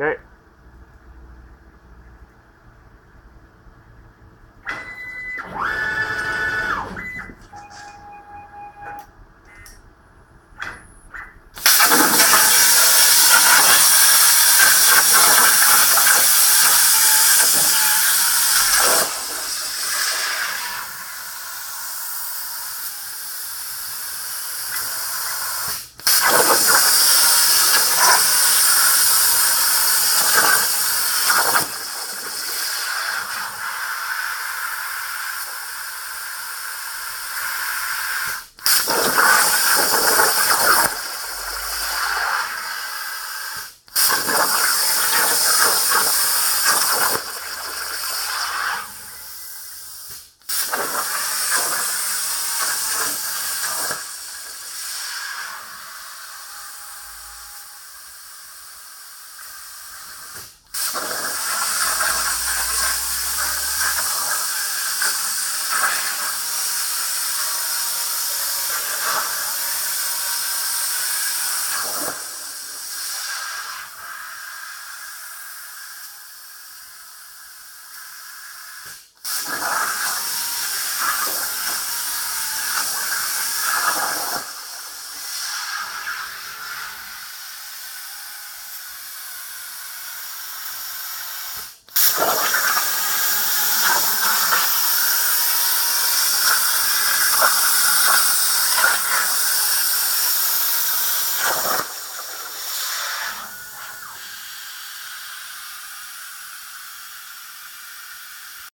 Okay.